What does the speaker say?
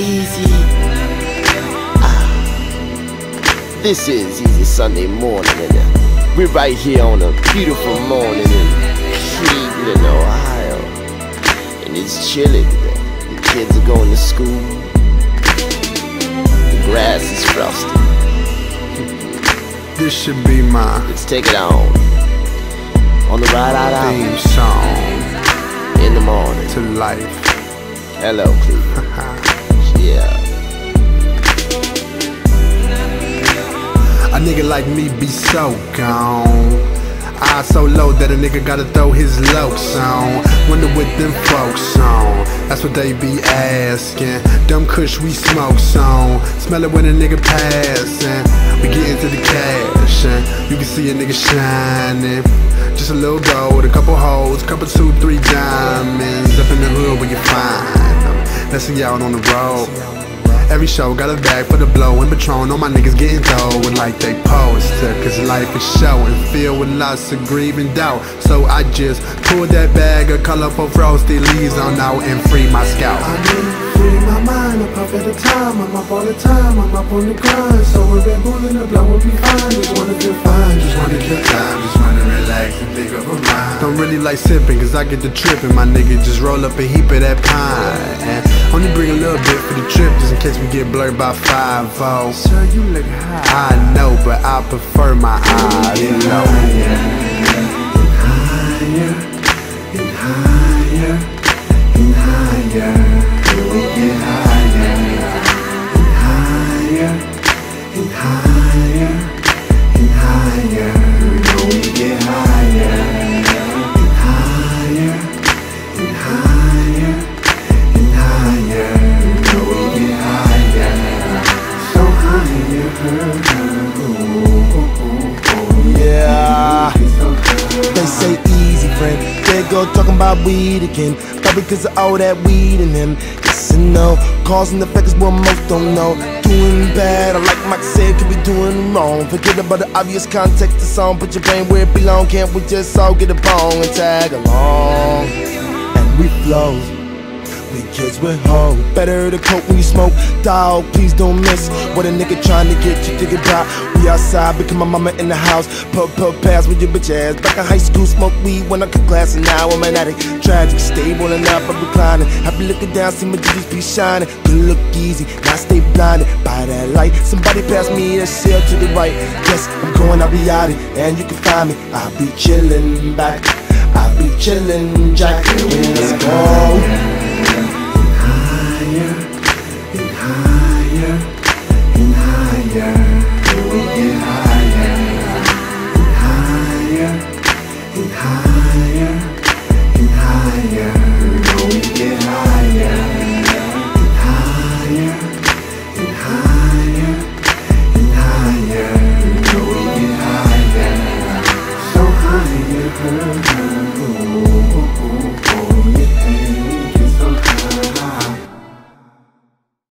easy. This is Easy Sunday morning, and we're right here on a beautiful morning in Cleveland, Ohio. And it's chilly today. The kids are going to school. The grass is frosty. This should be mine. Let's take it on the ride out theme song in the morning to life. Hello, Cleveland. Yeah. A nigga like me be so gone. I so low that a nigga gotta throw his locs on. Wonder what them folks on. That's what they be asking. Dumb kush we smokes on. Smell it when a nigga passing. We get into the cash and you can see a nigga shining. Just a little gold, a couple hoes, couple 2, 3 diamonds. Up in the hood where you find them. Let's see y'all on the road. Every show got a bag for the blow and Patron. All my niggas getting throwed like they poster. Cause life is showing, filled with lots of grief and doubt. So I just pulled that bag of colorful frosty leaves on out and free my scalp. I need to free my mind, a puff at a time. I'm up all the time, I'm up on the grind. So a Red Bull and a blow will be fine. Just wanna feel fine, just wanna kill time. Just wanna relax and think of a rhyme. Don't really like sipping cause I get the tripping. My nigga just roll up a heap of that pine and only bring a little bit for the trip just in case we get blurred by 5-0. Sir, you look high. I know, but I prefer my eyes low. Higher and higher and higher. Here we get higher and higher and higher and higher. You know we get higher and higher and higher. Yeah, they say easy, friend. There go talking about weed again. Probably cause of all that weed in him. Yes and no, cause and effect is what most don't know. Doing bad, or like Mike said, could be doing wrong. Forget about the obvious context of the song. Put your brain where it belong. Can't we just all get a bong and tag along? And we flow. We kids with hoes. Better to cope when you smoke. Dog, please don't miss what a nigga trying to get you thinking about. We outside because my mama in the house. Pub pass with your bitch ass. Back in high school, smoke weed when I could class. And now I'm an addict. Tragic, stable and now I'm reclining. I be looking down, see my digits be shining. Good look easy, now stay blinded by that light. Somebody pass me that seal to the right. Yes, I'm going, I'll be out it. And you can find me. I'll be chilling back. I'll be chilling, Jack. Let's go.